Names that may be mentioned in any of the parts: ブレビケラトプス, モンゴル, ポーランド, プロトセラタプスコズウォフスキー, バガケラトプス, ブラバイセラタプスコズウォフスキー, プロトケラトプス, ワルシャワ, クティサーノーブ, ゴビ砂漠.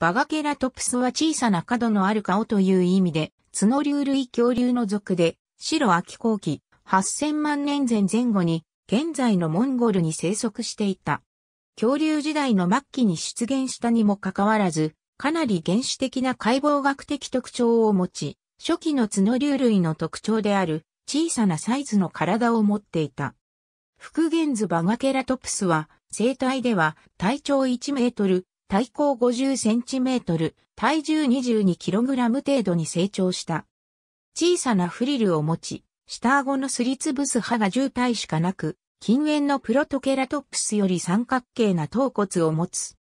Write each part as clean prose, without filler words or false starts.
バガケラトプスは小さな角のある顔という意味で、角竜類恐竜の属で、白亜紀後期、8000万年前後に、現在のモンゴルに生息していた。恐竜時代の末期に出現したにもかかわらず、かなり原始的な解剖学的特徴を持ち、初期の角竜類の特徴である小さなサイズの体を持っていた。復元図バガケラトプスは、生体では体長1メートル、体高50センチメートル、体重22キログラム程度に成長した。小さなフリルを持ち、下顎のすりつぶす歯が10体しかなく、近縁のプロトケラトプスより三角形な頭骨を持つ。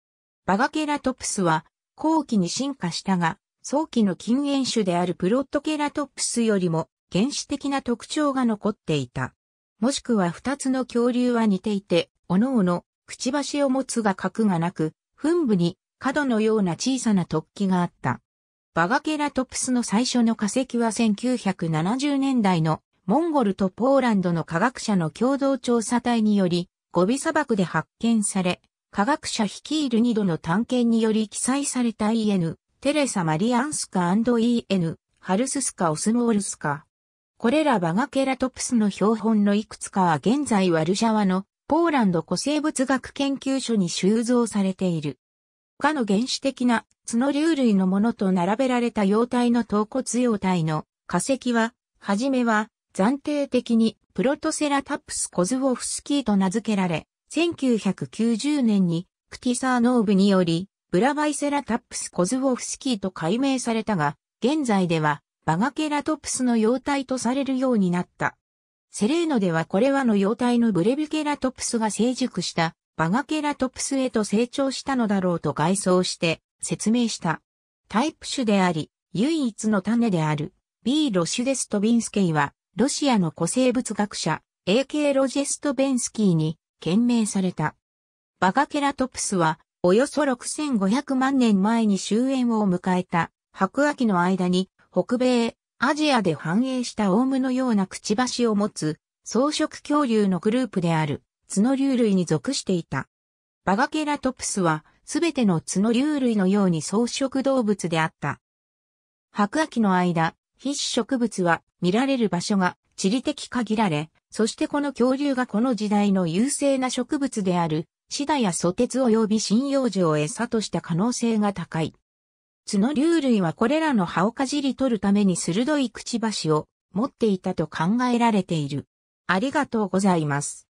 バガケラトプスは後期に進化したが、早期の近縁種であるプロトケラトプスよりも原始的な特徴が残っていた。もしくは二つの恐竜は似ていて、おのおの、くちばしを持つが角がなく、吻部に角のような小さな突起があった。バガケラトプスの最初の化石は1970年代のモンゴルとポーランドの科学者の共同調査隊により、ゴビ砂漠で発見され、科学者率いる2度の探検により記載された E.N. テレサ・マリアンスカ &E.N. ハルススカ・オスモールスカ。これらバガケラトプスの標本のいくつかは現在ワルシャワのポーランド古生物学研究所に収蔵されている。他の原始的な角竜類のものと並べられた様態の頭骨様態の化石は、はじめは、暫定的にプロトセラタプスコズウォフスキーと名付けられ、1990年にクティサーノーブによりブラバイセラタプスコズウォフスキーと改名されたが、現在ではバガケラトプスの様態とされるようになった。セレーノではこれらの様態のブレビケラトプスが成熟したバガケラトプスへと成長したのだろうと概想して説明した。タイプ種であり、唯一の種である B. ロシュデストビンスケイは、ロシアの古生物学者 A.K. ロジェストベンスキーに献名された。バガケラトプスはおよそ6500万年前に終焉を迎えた白亜紀の間に北米、アジアで繁栄したオウムのようなくちばしを持つ草食恐竜のグループである角竜類に属していた。バガケラトプスはすべての角竜類のように草食動物であった。白亜紀の間、被子植物は見られる場所が地理的限られ、そしてこの恐竜がこの時代の優勢な植物であるシダやソテツ及び針葉樹を餌とした可能性が高い。角竜類はこれらの葉をかじり取るために鋭いくちばしを持っていたと考えられている。ありがとうございます。